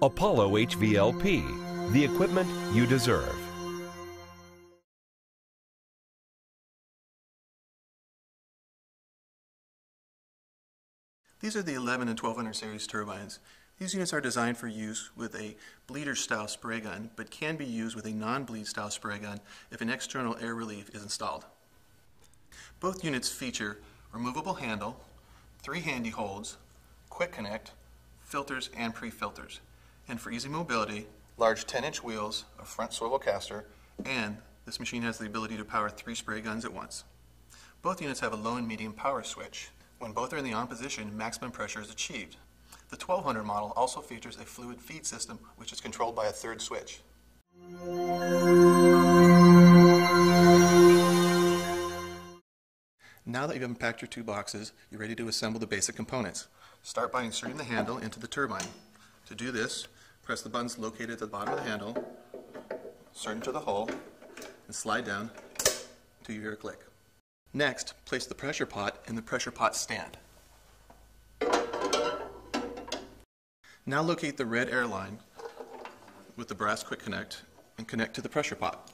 Apollo HVLP, the equipment you deserve. These are the 1100 and 1200 series turbines. These units are designed for use with a bleeder-style spray gun, but can be used with a non-bleed-style spray gun if an external air relief is installed. Both units feature removable handle, 3 handy holds, quick connect, filters and pre-filters, and for easy mobility, large 10-inch wheels, a front swivel caster, and this machine has the ability to power 3 spray guns at once. Both units have a low and medium power switch. When both are in the on position, maximum pressure is achieved. The 1200 model also features a fluid feed system, which is controlled by a 3rd switch. Now that you've unpacked your 2 boxes, you're ready to assemble the basic components. Start by inserting the handle into the turbine. To do this, press the buttons located at the bottom of the handle, insert into the hole, and slide down until you hear a click. Next, place the pressure pot in the pressure pot stand. Now locate the red air line with the brass quick connect and connect to the pressure pot.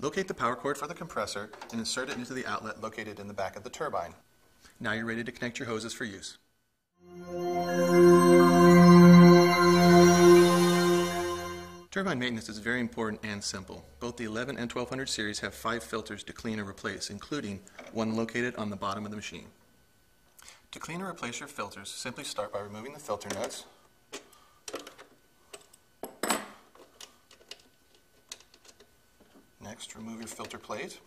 Locate the power cord for the compressor and insert it into the outlet located in the back of the turbine. Now you're ready to connect your hoses for use. Turbine maintenance is very important and simple. Both the 1100 and 1200 series have 5 filters to clean and replace, including one located on the bottom of the machine. To clean and replace your filters, simply start by removing the filter nuts, next remove your filter plate,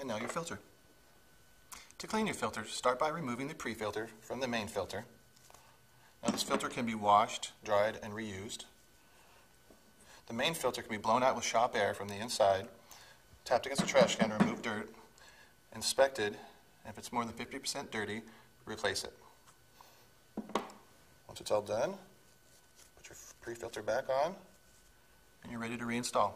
and now your filter. To clean your filter, start by removing the pre-filter from the main filter. Now this filter can be washed, dried, and reused. The main filter can be blown out with shop air from the inside, tapped against a trash can to remove dirt, inspected, and if it's more than 50% dirty, replace it. Once it's all done, put your pre-filter back on, and you're ready to reinstall.